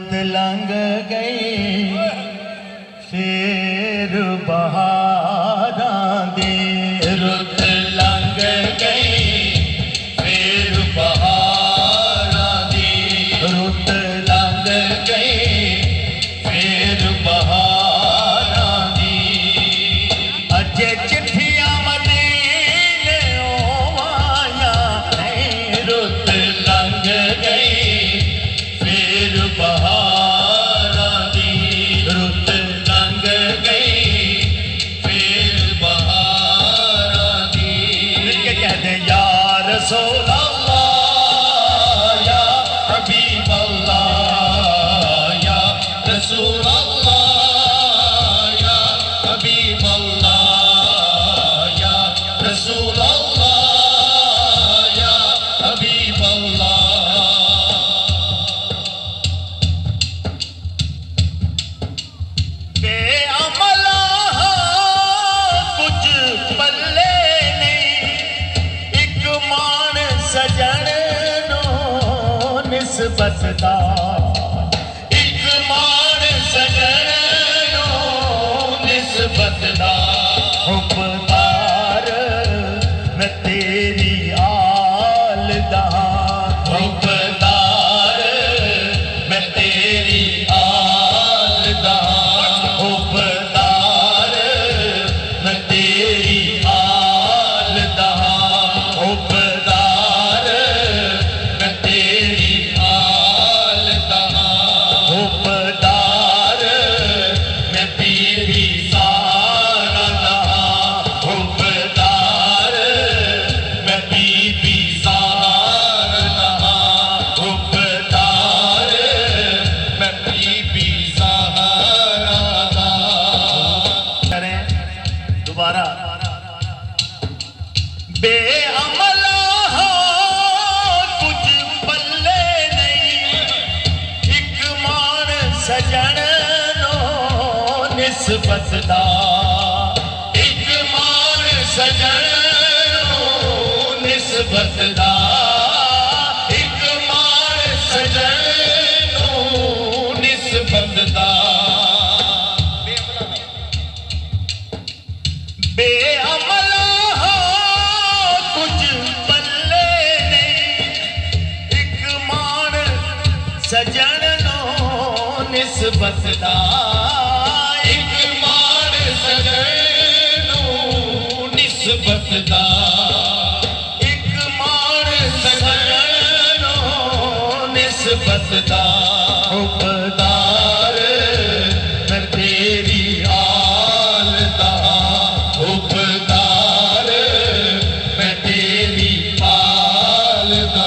لنگ گئی پھر بہاراں دی رت لنگ گئی پھر بہاراں دی رت لنگ گئی پھر بہاراں دی اج چٹھیاں مدینے آوایا نہیں رت لنگ گئی ایک مان سجنوں نسبت دا حبدار میں تیری آل دا حبدار میں تیری آل دا حبدار میں تیری آل دا حبدار میں تیری بے عملہ کچھ پلے نہیں ایک مان سجنوں نسبت دا ایک مان سجنوں نسبت دا ایک مان سجنوں نسبت دا بے عملہ سجنوں نسبت دا ایک مان سجنوں نسبت دا ایک مان سجنوں نسبت دا حبدار میں تیری آل دا حبدار میں تیری آل دا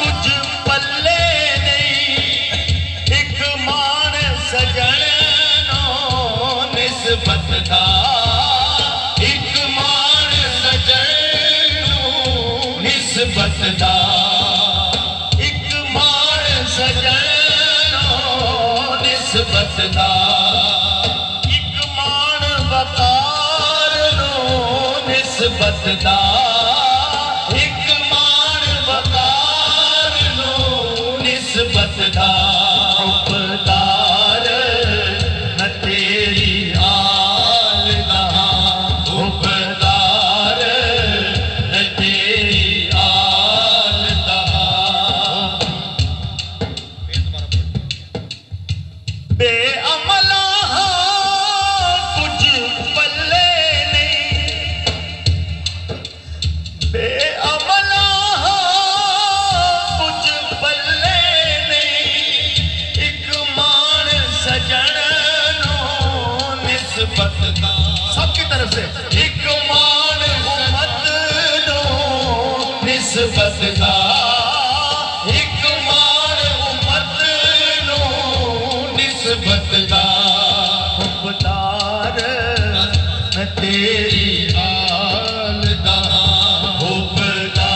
کچھ پلے نہیں ایک مان سجنوں نسبت دا ایک مان سجنوں نسبت دا نسبت دا ایک مان وقار نو نسبت دا ایک مان وقار نو نسبت دا حبدار میں تیری آل دا حبدار میں تیری آل دا بے عملہ کچھ پلے نہیں بے عملہ کچھ پلے نہیں ایک مان سجنوں نسبت دا سب کی طرف سے ایک مان سجنوں نسبت دا ایک مان سجنوں نسبت دا حبدار میں تیری آل دا حبدار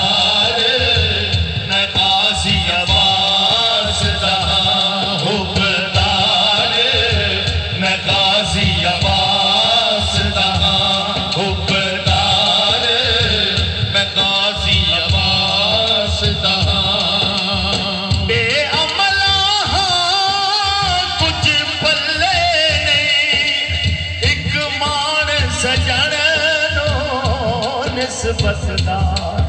وسدار.